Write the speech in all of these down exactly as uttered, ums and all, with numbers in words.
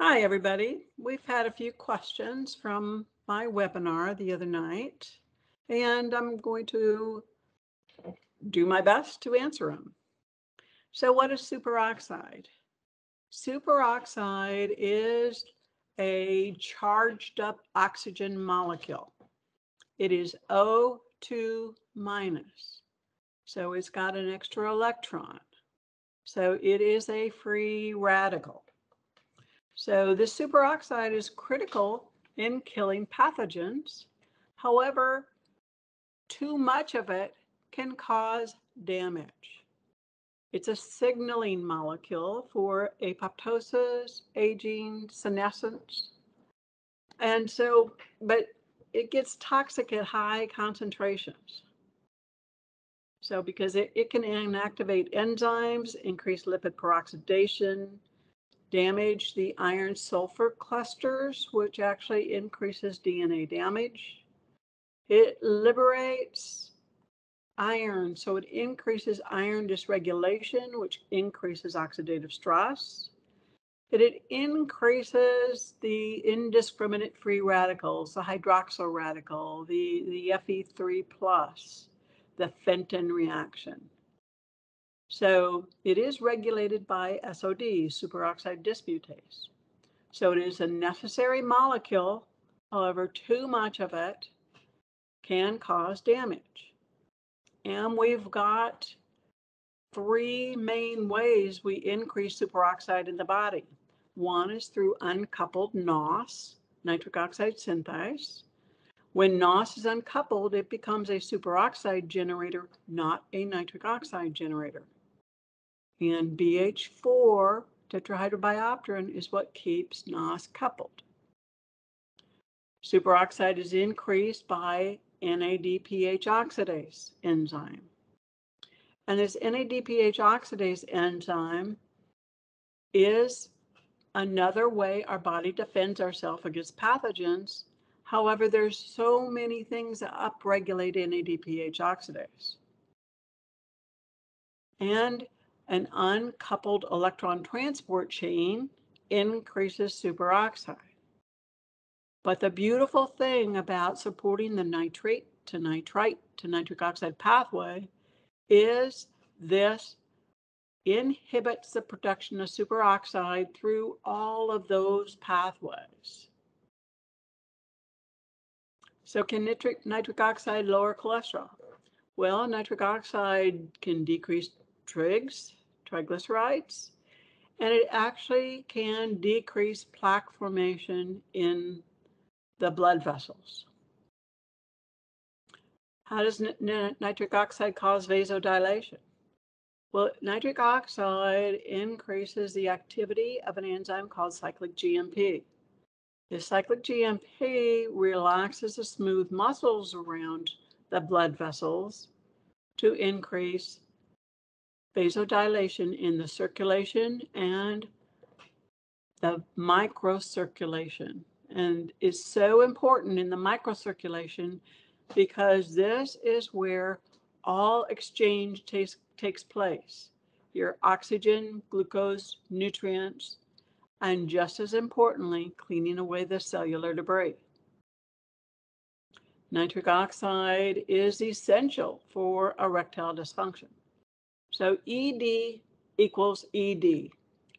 Hi, everybody. We've had a few questions from my webinar the other night, and I'm going to do my best to answer them. So what is superoxide? Superoxide is a charged up oxygen molecule. It is O two minus. So it's got an extra electron. So it is a free radical. So this superoxide is critical in killing pathogens. However, too much of it can cause damage. It's a signaling molecule for apoptosis, aging, senescence. And so, but it gets toxic at high concentrations. So because it, it can inactivate enzymes, increase lipid peroxidation, damage the iron-sulfur clusters, which actually increases D N A damage. It liberates iron, so it increases iron dysregulation, which increases oxidative stress. It, it increases the indiscriminate free radicals, the hydroxyl radical, the, the F E three plus, the Fenton reaction. So it is regulated by S O D, superoxide dismutase. So it is a necessary molecule, however, too much of it can cause damage. And we've got three main ways we increase superoxide in the body. One is through uncoupled N O S, nitric oxide synthase. When N O S is uncoupled, it becomes a superoxide generator, not a nitric oxide generator. And B H four, tetrahydrobiopterin, is what keeps N O S coupled. Superoxide is increased by N A D P H oxidase enzyme. And this N A D P H oxidase enzyme is another way our body defends ourselves against pathogens. However, there's so many things that upregulate N A D P H oxidase. And an uncoupled electron transport chain increases superoxide. But the beautiful thing about supporting the nitrate to nitrite to nitric oxide pathway is this inhibits the production of superoxide through all of those pathways. So can nitric, nitric oxide lower cholesterol? Well, nitric oxide can decrease trigs, triglycerides, and it actually can decrease plaque formation in the blood vessels. How does nitric oxide cause vasodilation? Well, nitric oxide increases the activity of an enzyme called cyclic G M P. The cyclic G M P relaxes the smooth muscles around the blood vessels to increase vasodilation in the circulation and the microcirculation. And it's so important in the microcirculation because this is where all exchange takes, takes place. Your oxygen, glucose, nutrients, and just as importantly, cleaning away the cellular debris. Nitric oxide is essential for erectile dysfunction. So E D equals E D.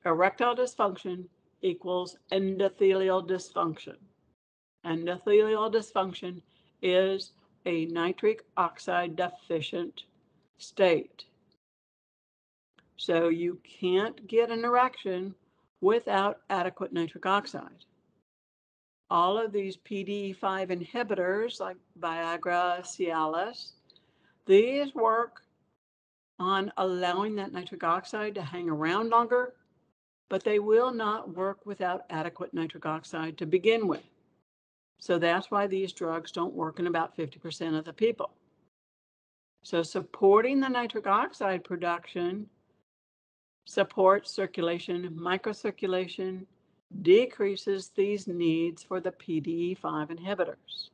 Erectile dysfunction equals endothelial dysfunction. Endothelial dysfunction is a nitric oxide deficient state. So you can't get an erection without adequate nitric oxide. All of these P D E five inhibitors like Viagra, Cialis, these work on allowing that nitric oxide to hang around longer, but they will not work without adequate nitric oxide to begin with. So that's why these drugs don't work in about fifty percent of the people. So supporting the nitric oxide production supports circulation, microcirculation, decreases these needs for the P D E five inhibitors.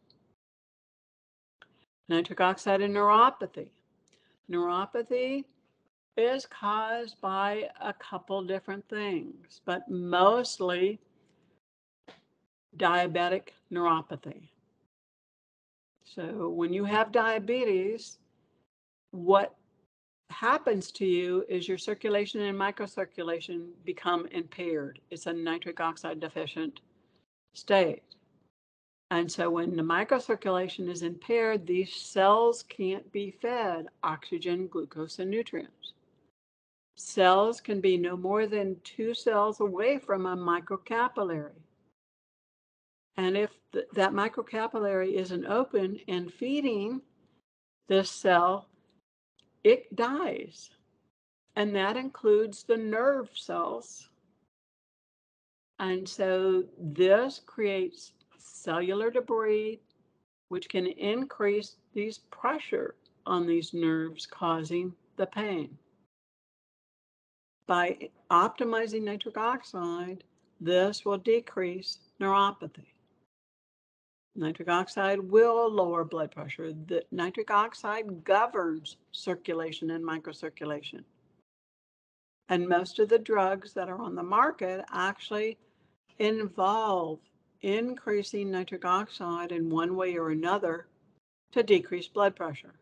Nitric oxide and neuropathy. Neuropathy is caused by a couple different things, but mostly diabetic neuropathy. So when you have diabetes, what happens to you is your circulation and microcirculation become impaired. It's a nitric oxide deficient state. And so when the microcirculation is impaired, these cells can't be fed oxygen, glucose, and nutrients. Cells can be no more than two cells away from a microcapillary. And if th- that microcapillary isn't open and feeding this cell, it dies. And that includes the nerve cells. And so this creates cellular debris, which can increase these pressure on these nerves, causing the pain. By optimizing nitric oxide, this will decrease neuropathy. Nitric oxide will lower blood pressure. The nitric oxide governs circulation and microcirculation. And most of the drugs that are on the market actually involve increasing nitric oxide in one way or another to decrease blood pressure.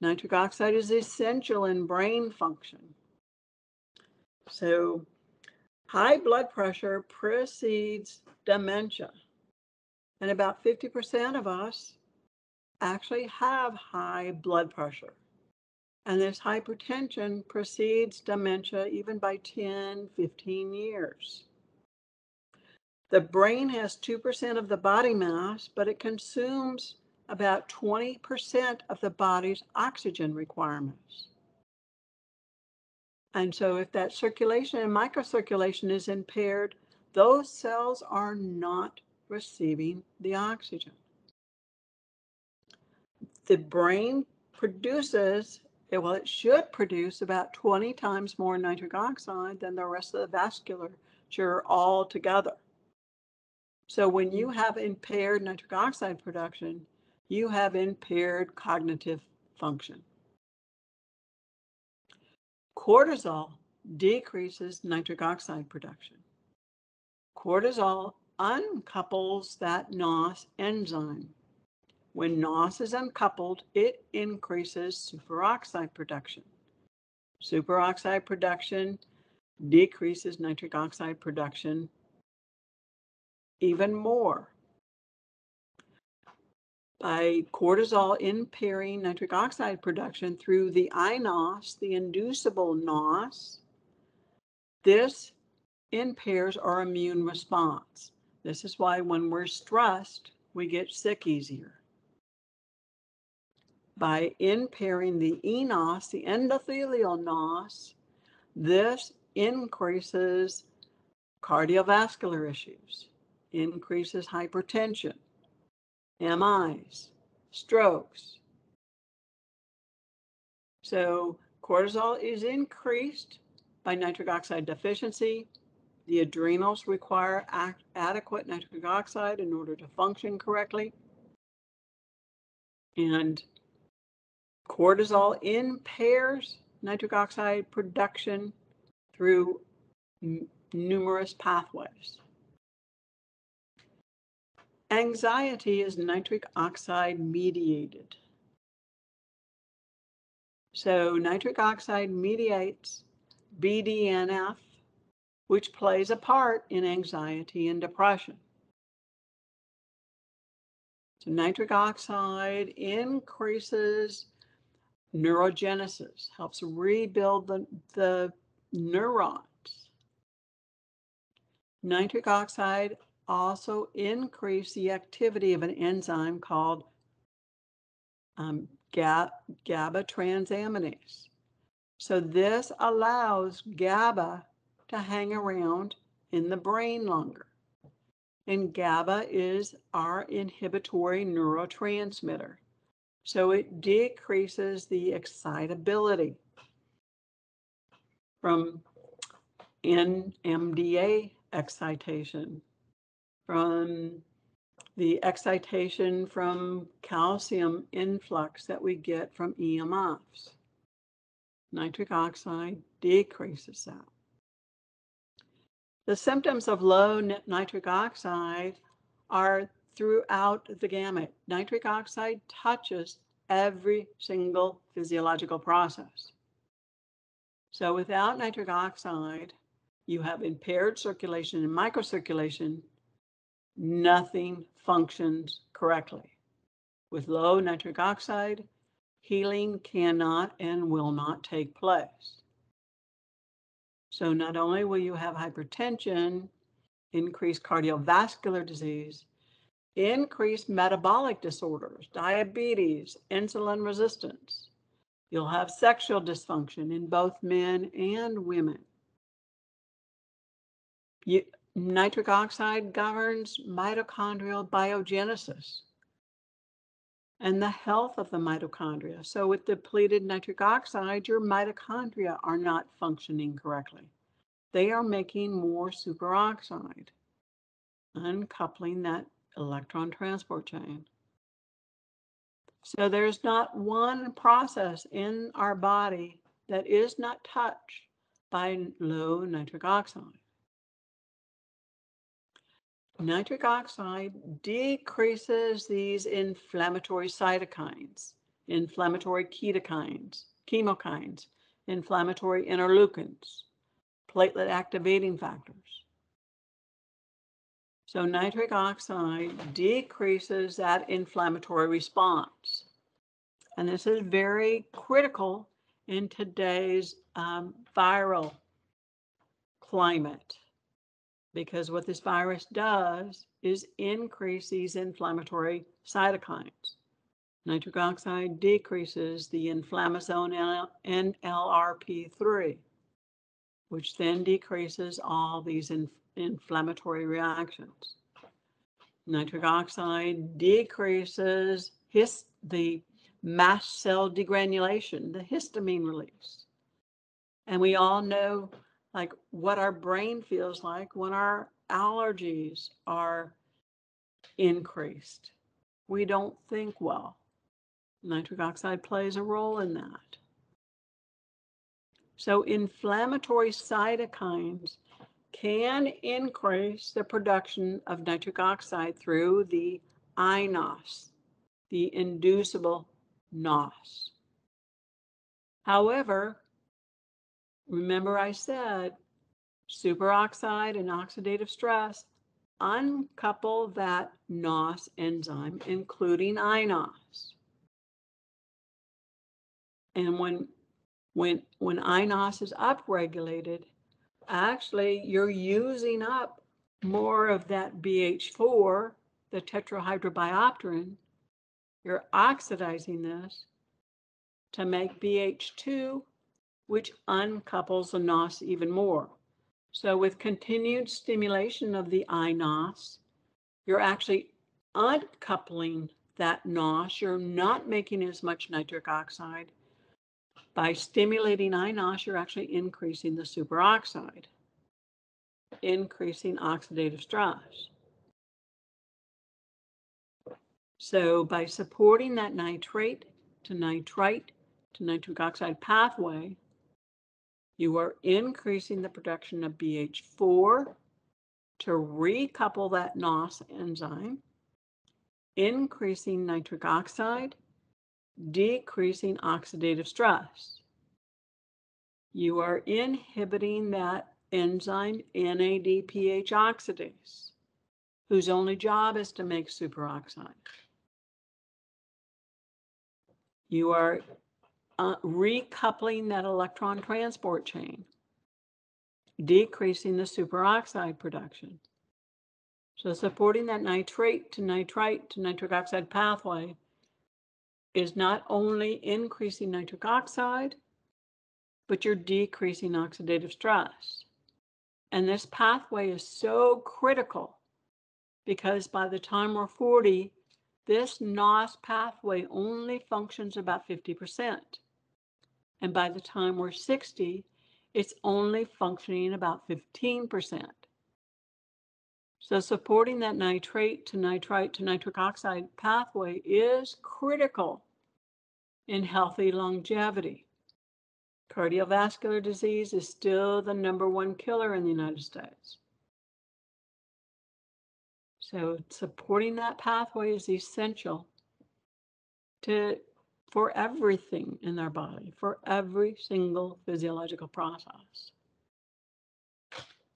Nitric oxide is essential in brain function. So high blood pressure precedes dementia. And about fifty percent of us actually have high blood pressure. And this hypertension precedes dementia even by ten, fifteen years. The brain has two percent of the body mass, but it consumes about twenty percent of the body's oxygen requirements. And so if that circulation and microcirculation is impaired, those cells are not receiving the oxygen. The brain produces, well, it should produce about twenty times more nitric oxide than the rest of the vasculature all together. So when you have impaired nitric oxide production, you have impaired cognitive function. Cortisol decreases nitric oxide production. Cortisol uncouples that N O S enzyme. When N O S is uncoupled, it increases superoxide production. Superoxide production decreases nitric oxide production even more. By cortisol impairing nitric oxide production through the I N O S, the inducible N O S, this impairs our immune response. This is why when we're stressed, we get sick easier. By impairing the E N O S, the endothelial N O S, this increases cardiovascular issues, increases hypertension, M Is, strokes. So cortisol is increased by nitric oxide deficiency. The adrenals require adequate nitric oxide in order to function correctly. And cortisol impairs nitric oxide production through numerous pathways. Anxiety is nitric oxide mediated. So nitric oxide mediates B D N F, which plays a part in anxiety and depression. So nitric oxide increases neurogenesis, helps rebuild the, the neurons. Nitric oxide also increase the activity of an enzyme called um, GABA transaminase. So this allows GABA to hang around in the brain longer. And GABA is our inhibitory neurotransmitter. So it decreases the excitability from N M D A excitation, from the excitation from calcium influx that we get from E M Fs. Nitric oxide decreases that. The symptoms of low nitric oxide are throughout the gamut. Nitric oxide touches every single physiological process. So without nitric oxide, you have impaired circulation and microcirculation. Nothing functions correctly. With low nitric oxide, healing cannot and will not take place. So not only will you have hypertension, increased cardiovascular disease, increased metabolic disorders, diabetes, insulin resistance. You'll have sexual dysfunction in both men and women. You, nitric oxide governs mitochondrial biogenesis and the health of the mitochondria. So with depleted nitric oxide, your mitochondria are not functioning correctly. They are making more superoxide, uncoupling that electron transport chain. So there's not one process in our body that is not touched by low nitric oxide. Nitric oxide decreases these inflammatory cytokines, inflammatory ketokines, chemokines, inflammatory interleukins, platelet activating factors. So nitric oxide decreases that inflammatory response. And this is very critical in today's um, viral climate. Because what this virus does is increase these inflammatory cytokines. Nitric oxide decreases the inflammasome N L R P three, which then decreases all these inf inflammatory reactions. Nitric oxide decreases his the mast cell degranulation, the histamine release. And we all know like what our brain feels like when our allergies are increased. We don't think well. Nitric oxide plays a role in that. So inflammatory cytokines can increase the production of nitric oxide through the I N O S, the inducible N O S. However, remember I said superoxide and oxidative stress uncouple that N O S enzyme, including I N O S. And when, when, when I N O S is upregulated, actually you're using up more of that B H four, the tetrahydrobiopterin. You're oxidizing this to make B H two, which uncouples the N O S even more. So with continued stimulation of the I N O S, you're actually uncoupling that N O S. You're not making as much nitric oxide. By stimulating I N O S, you're actually increasing the superoxide, increasing oxidative stress. So by supporting that nitrate to nitrite to nitric oxide pathway, you are increasing the production of B H four to recouple that N O S enzyme, increasing nitric oxide, decreasing oxidative stress. You are inhibiting that enzyme N A D P H oxidase, whose only job is to make superoxide. You are Uh, recoupling that electron transport chain, decreasing the superoxide production. So supporting that nitrate to nitrite to nitric oxide pathway is not only increasing nitric oxide, but you're decreasing oxidative stress. And this pathway is so critical because by the time we're forty, this N O S pathway only functions about fifty percent. And by the time we're sixty, it's only functioning about fifteen percent. So supporting that nitrate to nitrite to nitric oxide pathway is critical in healthy longevity. Cardiovascular disease is still the number one killer in the United States. So supporting that pathway is essential to for everything in our body, for every single physiological process.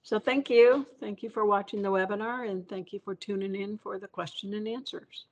So thank you. Thank you for watching the webinar, and thank you for tuning in for the question and answers.